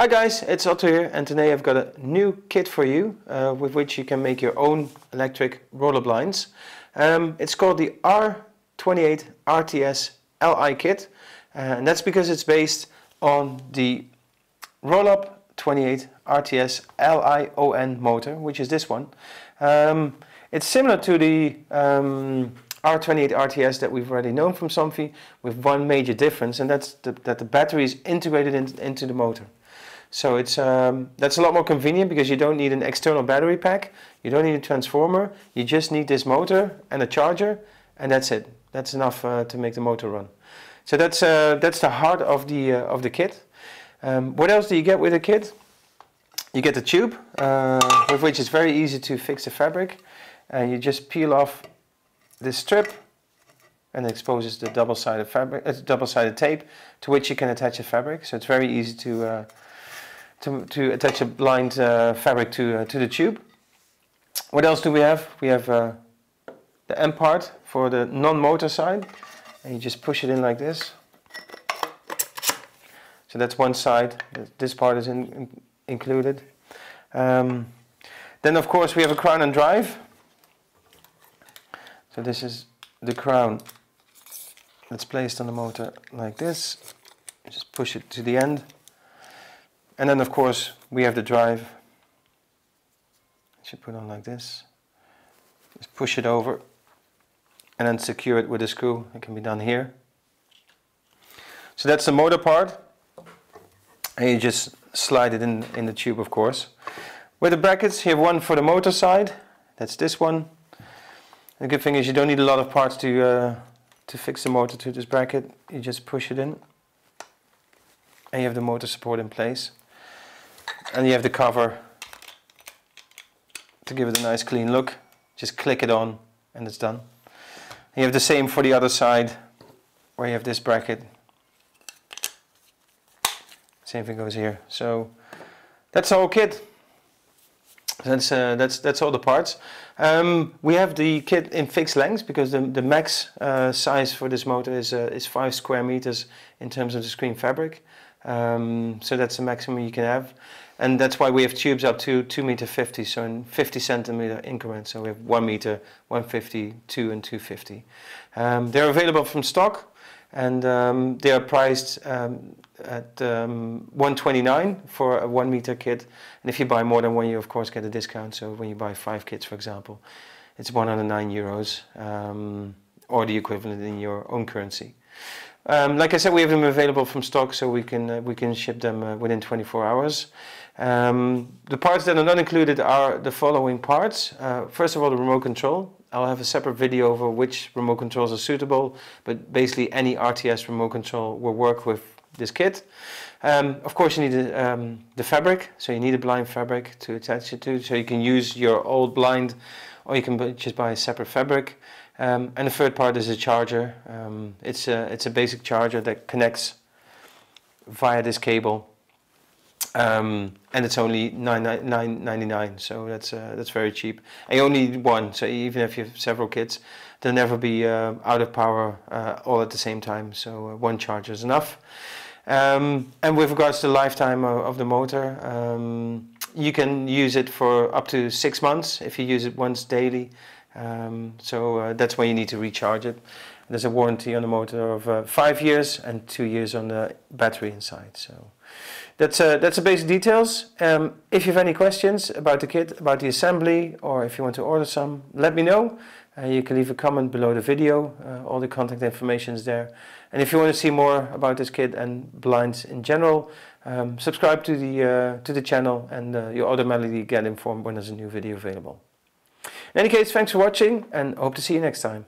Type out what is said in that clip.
Hi guys, it's Otto here, and today I've got a new kit for you with which you can make your own electric roller blinds. It's called the R28RTS LI kit, and that's because it's based on the Rollup 28RTS LION motor, which is this one. It's similar to the R28RTS that we've already known from Somfy, with one major difference, and that's that the battery is integrated into the motor. So it's that's a lot more convenient because you don't need an external battery pack, you don't need a transformer, you just need this motor and a charger, and that's it. That's enough to make the motor run. So that's the heart of the kit. What else do you get with the kit? You get the tube, with which it's very easy to fix the fabric, and you just peel off this strip, and it exposes the double-sided fabric, double-sided tape, to which you can attach the fabric. So it's very easy to attach a blind fabric to the tube. What else do we have? We have the end part for the non-motor side, and you just push it in like this. So that's one side. This part is included. Then of course we have a crown and drive. So this is the crown that's placed on the motor like this. Just push it to the end. And then of course we have the drive. I should put on like this. Just push it over and then secure it with a screw. It can be done here. So that's the motor part. And you just slide it in the tube, of course. With the brackets, you have one for the motor side. That's this one. The good thing is you don't need a lot of parts to fix the motor to this bracket. You just push it in. And you have the motor support in place. And you have the cover to give it a nice clean look. Just click it on and it's done. And you have the same for the other side where you have this bracket. Same thing goes here. So that's the whole kit. That's all the parts. We have the kit in fixed lengths because the max size for this motor is 5 square meters in terms of the screen fabric. So that's the maximum you can have, and that's why we have tubes up to 2.50 meters, so in 50 centimeter increments. So we have 1 meter, 150, 2, and 250. They're available from stock, and they are priced at $129 for a 1 meter kit, and if you buy more than one, you of course get a discount. So when you buy 5 kits, for example, it's 109 euros or the equivalent in your own currency. Like I said, we have them available from stock, so we can ship them within 24 hours. The parts that are not included are the following parts. First of all, the remote control. I'll have a separate video over which remote controls are suitable, but basically any RTS remote control will work with this kit. Of course, you need the fabric, so you need a blind fabric to attach it to, so you can use your old blind, or you can just buy a separate fabric. And the third part is a charger. It's a basic charger that connects via this cable, and it's only $9.99, so that's very cheap. I only need one, so even if you have several kits, they'll never be out of power all at the same time. So one charger is enough. And with regards to the lifetime of the motor, you can use it for up to 6 months if you use it once daily. So that's when you need to recharge it. There's a warranty on the motor of 5 years and 2 years on the battery inside. So that's the basic details. If you have any questions about the kit, about the assembly, or if you want to order some, let me know. You can leave a comment below the video. All the contact information is there. And if you want to see more about this kit and blinds in general, subscribe to the channel, and you'll automatically get informed when there's a new video available. In any case, thanks for watching, and hope to see you next time.